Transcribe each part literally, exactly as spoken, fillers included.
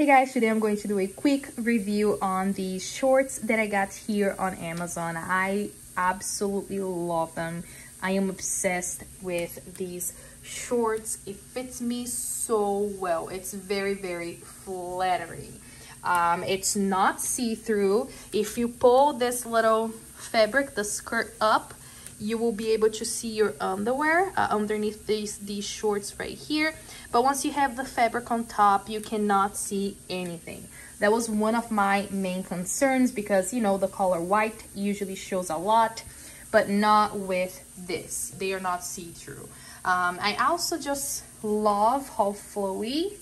Hey guys, today I'm going to do a quick review on the shorts that I got here on Amazon. I absolutely love them. I am obsessed with these shorts. It fits me so well. It's very, very flattering. Um, it's not see-through. If you pull this little fabric, the skirt up, you will be able to see your underwear uh, underneath these, these shorts right here. But once you have the fabric on top, you cannot see anything. That was one of my main concerns because, you know, the color white usually shows a lot, but not with this. They are not see-through. Um, I also just love how flowy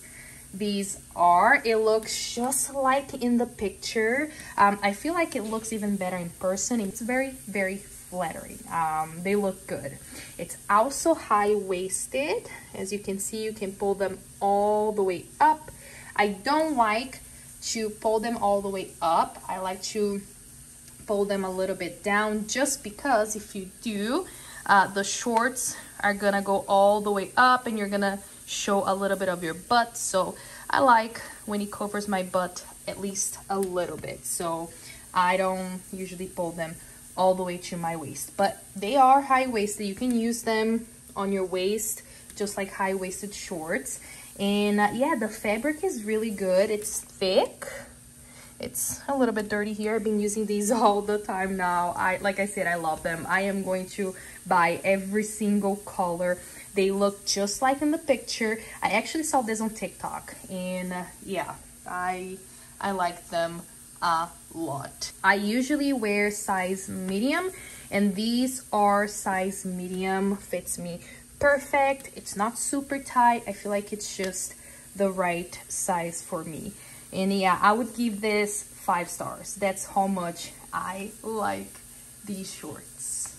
these are. It looks just like in the picture. Um, I feel like it looks even better in person. It's very, very flattering. Um, they look good. It's also high-waisted. As you can see, you can pull them all the way up. I don't like to pull them all the way up. I like to pull them a little bit down just because if you do, uh, the shorts are gonna go all the way up and you're gonna show a little bit of your butt. So I like when it covers my butt at least a little bit. So I don't usually pull them all the way to my waist, but they are high-waisted. You can use them on your waist just like high-waisted shorts. And uh, yeah, the fabric is really good. It's thick. It's a little bit dirty here. I've been using these all the time now. I like I said, I love them. I am going to buy every single color. They look just like in the picture. I actually saw this on TikTok, and uh, yeah, I I like them a lot. I usually wear size medium, and these are size medium. Fits me perfect. It's not super tight. I feel like it's just the right size for me. And yeah, I would give this five stars. That's how much I like these shorts.